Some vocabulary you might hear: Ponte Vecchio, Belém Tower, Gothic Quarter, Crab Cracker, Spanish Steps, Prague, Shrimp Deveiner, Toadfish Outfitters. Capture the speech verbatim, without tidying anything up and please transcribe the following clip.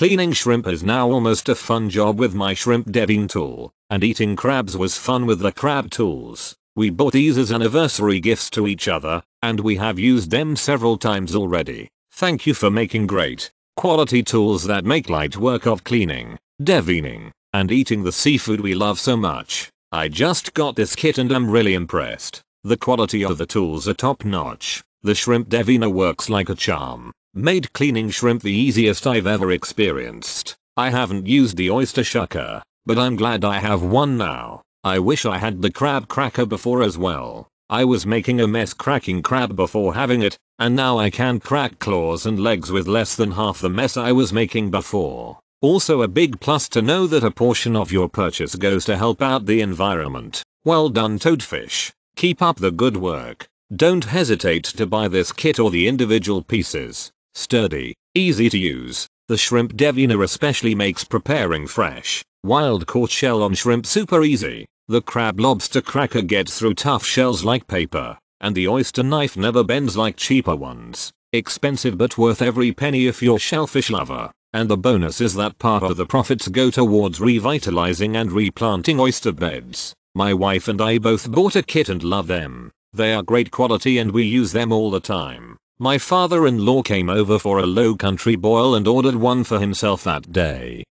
Cleaning shrimp is now almost a fun job with my shrimp debbing tool, and eating crabs was fun with the crab tools. We bought these as anniversary gifts to each other, and we have used them several times already. Thank you for making great, quality tools that make light work of cleaning, deveining, and eating the seafood we love so much. I just got this kit and I'm really impressed. The quality of the tools are top notch. The shrimp deviner works like a charm. Made cleaning shrimp the easiest I've ever experienced. I haven't used the oyster shucker, but I'm glad I have one now. I wish I had the crab cracker before as well. I was making a mess cracking crab before having it, and now I can crack claws and legs with less than half the mess I was making before. Also a big plus to know that a portion of your purchase goes to help out the environment. Well done, Toadfish. Keep up the good work. Don't hesitate to buy this kit or the individual pieces. Sturdy, easy to use. The shrimp deviner especially makes preparing fresh, wild-caught shell on shrimp super easy. The crab lobster cracker gets through tough shells like paper, and the oyster knife never bends like cheaper ones. Expensive but worth every penny if you're shellfish lover. And the bonus is that part of the profits go towards revitalizing and replanting oyster beds. My wife and I both bought a kit and love them. They are great quality and we use them all the time. My father-in-law came over for a low country boil and ordered one for himself that day.